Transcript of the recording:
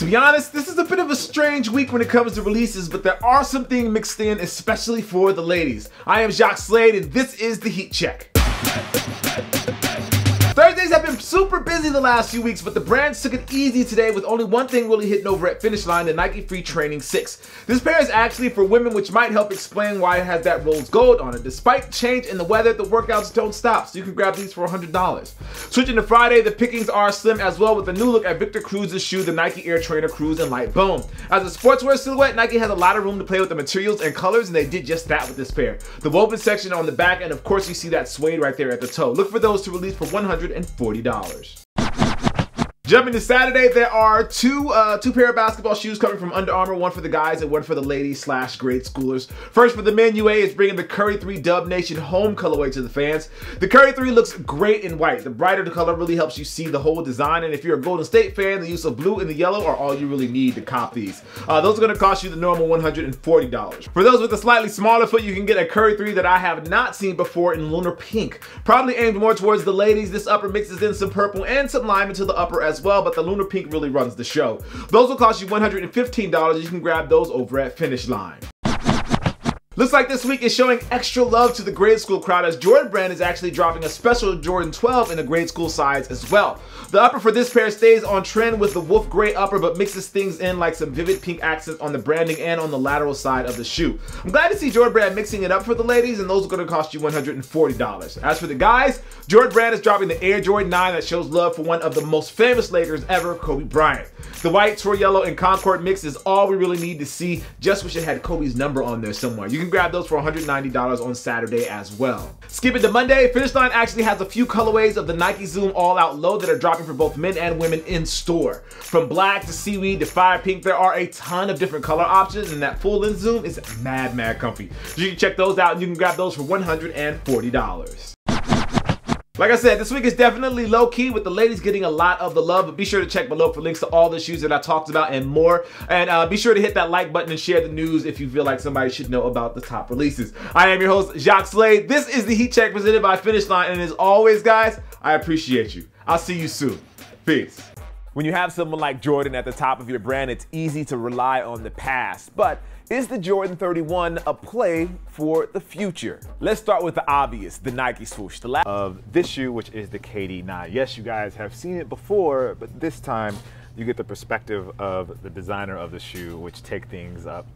To be honest, this is a bit of a strange week when it comes to releases, but there are some things mixed in, especially for the ladies. I am Jacques Slade, and this is the Heat Check. Thursdays have been super busy the last few weeks, but the brands took it easy today with only one thing really hitting over at Finish Line, the Nike Free Training 6. This pair is actually for women, which might help explain why it has that rose gold on it. Despite change in the weather, the workouts don't stop, so you can grab these for $100. Switching to Friday, the pickings are slim as well with a new look at Victor Cruz's shoe, the Nike Air Trainer Cruz in light bone. As a sportswear silhouette, Nike has a lot of room to play with the materials and colors, and they did just that with this pair. The woven section on the back, and of course you see that suede right there at the toe. Look for those to release for $140. Jumping to Saturday, there are two pair of basketball shoes coming from Under Armour, one for the guys and one for the ladies slash grade schoolers. First, for the men, UA is bringing the Curry 3 Dub Nation Home colorway to the fans. The Curry 3 looks great in white. The brighter the color really helps you see the whole design, and if you're a Golden State fan, the use of blue and the yellow are all you really need to cop these. Those are going to cost you the normal $140. For those with a slightly smaller foot, you can get a Curry 3 that I have not seen before in Lunar Pink. Probably aimed more towards the ladies, this upper mixes in some purple and some lime into the upper as well, but the Lunar Pink really runs the show. Those will cost you $115. You can grab those over at Finish Line. Looks like this week is showing extra love to the grade school crowd, as Jordan Brand is actually dropping a special Jordan 12 in the grade school size as well. The upper for this pair stays on trend with the Wolf Grey upper, but mixes things in like some vivid pink accents on the branding and on the lateral side of the shoe. I'm glad to see Jordan Brand mixing it up for the ladies, and those are going to cost you $140. As for the guys, Jordan Brand is dropping the Air Jordan 9 that shows love for one of the most famous Lakers ever, Kobe Bryant. The white, tour yellow, and Concord mix is all we really need to see. Just wish it had Kobe's number on there somewhere. You can grab those for $190 on Saturday as well. Skipping to Monday, Finish Line actually has a few colorways of the Nike Zoom All Out Low that are dropping for both men and women in store. From black to seaweed to fire pink, there are a ton of different color options, and that full length Zoom is mad comfy. You can check those out, and you can grab those for $140. Like I said, this week is definitely low-key with the ladies getting a lot of the love, but be sure to check below for links to all the shoes that I talked about and more. And be sure to hit that like button and share the news if you feel like somebody should know about the top releases. I am your host, Jacques Slade. This is the Heat Check presented by Finish Line, and as always, guys, I appreciate you. I'll see you soon. Peace. When you have someone like Jordan at the top of your brand, it's easy to rely on the past, but is the Jordan 31 a play for the future? Let's start with the obvious, the Nike swoosh. The last of this shoe, which is the KD9. Yes, you guys have seen it before, but this time you get the perspective of the designer of the shoe, which take things up